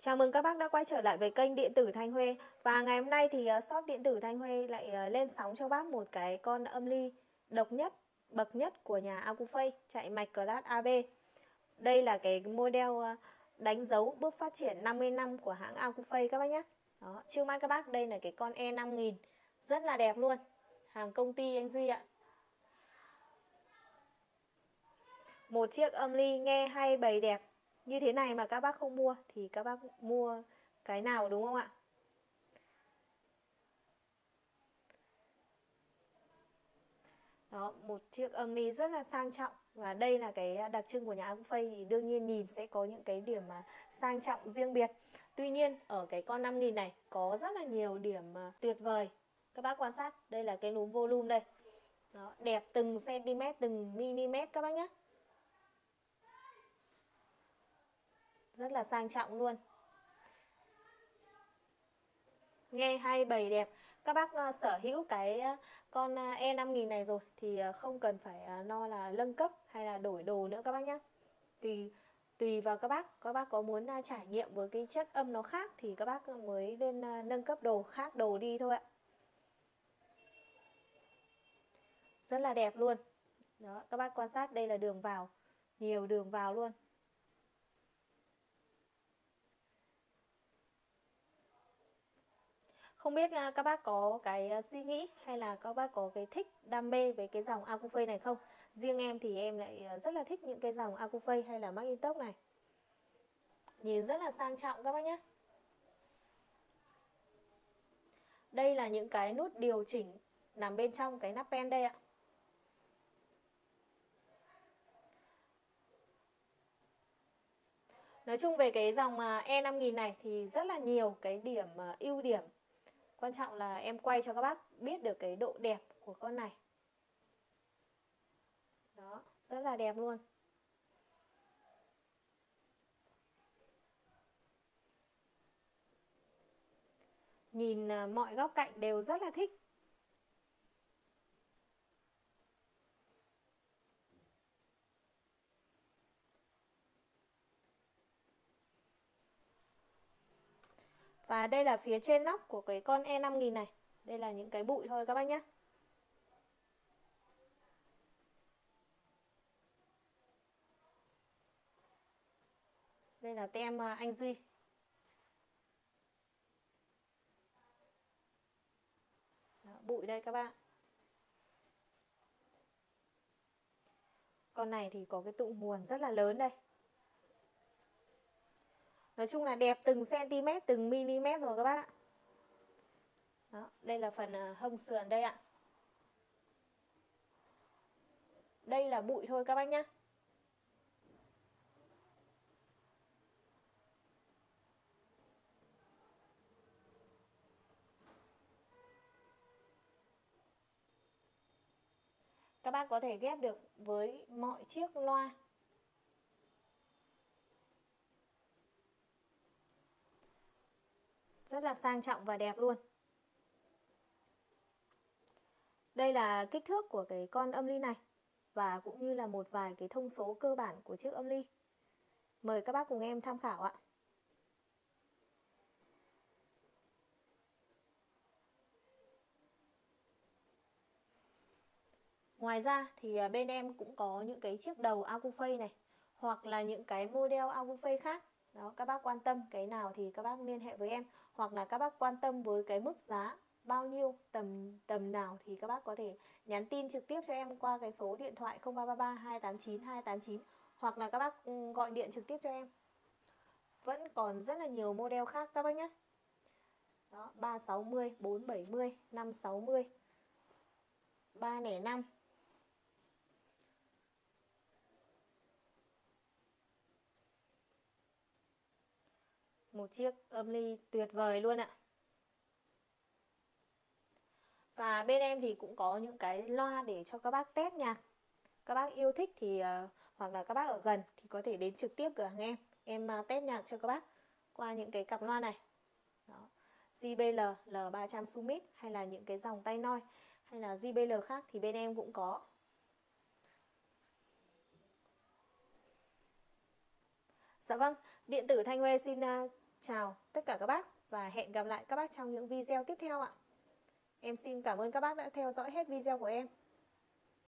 Chào mừng các bác đã quay trở lại với kênh Điện Tử Thanh Huê. Và ngày hôm nay thì shop Điện Tử Thanh Huê lại lên sóng cho bác một cái con âm ly độc nhất, bậc nhất của nhà Accuphase, chạy mạch class AB. Đây là cái model đánh dấu bước phát triển 50 năm của hãng Accuphase các bác nhé. Đó, trước mắt các bác đây là cái con E5000, rất là đẹp luôn, hàng công ty anh Duy ạ. Một chiếc âm ly nghe hay bày đẹp như thế này mà các bác không mua thì các bác mua cái nào, đúng không ạ? Đó, một chiếc âm ly rất là sang trọng. Và đây là cái đặc trưng của nhà Accuphase, thì đương nhiên nhìn sẽ có những cái điểm mà sang trọng riêng biệt. Tuy nhiên ở cái con 5000 này có rất là nhiều điểm tuyệt vời. Các bác quan sát, đây là cái núm volume đây. Đó, đẹp từng cm, từng mm các bác nhé. Rất là sang trọng luôn. Nghe hay bày đẹp. Các bác sở hữu cái con E5000 này rồi thì không cần phải lo là nâng cấp hay là đổi đồ nữa các bác nhé. Tùy vào các bác có muốn trải nghiệm với cái chất âm nó khác thì các bác mới nên nâng cấp đồ, khác đồ đi thôi ạ. Rất là đẹp luôn. Đó, các bác quan sát đây là đường vào, nhiều đường vào luôn. Không biết các bác có cái suy nghĩ hay là các bác có cái thích đam mê với cái dòng Accuphase này không? Riêng em thì em lại rất là thích những cái dòng Accuphase hay là Macintosh này. Nhìn rất là sang trọng các bác nhé. Đây là những cái nút điều chỉnh nằm bên trong cái nắp pen đây ạ. Nói chung về cái dòng E5000 này thì rất là nhiều cái điểm ưu điểm. Quan trọng là em quay cho các bác biết được cái độ đẹp của con này. Đó, rất là đẹp luôn. Nhìn mọi góc cạnh đều rất là thích. Và đây là phía trên nóc của cái con E5000 này. Đây là những cái bụi thôi các bác nhé. Đây là tem anh Duy. Đó, bụi đây các bạn. Con này thì có cái tụ nguồn rất là lớn đây. Nói chung là đẹp từng cm, từng mm rồi các bác ạ. Đó, đây là phần hông sườn đây ạ. Đây là bụi thôi các bác nhé. Các bác có thể ghép được với mọi chiếc loa. Rất là sang trọng và đẹp luôn. Đây là kích thước của cái con âm ly này. Và cũng như là một vài cái thông số cơ bản của chiếc âm ly. Mời các bác cùng em tham khảo ạ. Ngoài ra thì bên em cũng có những cái chiếc đầu Accuphase này. Hoặc là những cái model Accuphase khác. Đó, các bác quan tâm cái nào thì các bác liên hệ với em. Hoặc là các bác quan tâm với cái mức giá bao nhiêu, tầm nào thì các bác có thể nhắn tin trực tiếp cho em qua cái số điện thoại 0333 289 289. Hoặc là các bác gọi điện trực tiếp cho em. Vẫn còn rất là nhiều model khác các bác nhé. Đó, 360, 470, 560, 305. Một chiếc âm ly tuyệt vời luôn ạ. Và bên em thì cũng có những cái loa để cho các bác test nhạc. Các bác yêu thích thì hoặc là các bác ở gần thì có thể đến trực tiếp cửa hàng em. Em test nhạc cho các bác qua những cái cặp loa này. Đó. JBL L300 Summit hay là những cái dòng tay noi hay là JBL khác thì bên em cũng có. Dạ vâng, Điện Tử Thanh Huê xin Chào tất cả các bác và hẹn gặp lại các bác trong những video tiếp theo ạ. Em xin cảm ơn các bác đã theo dõi hết video của em.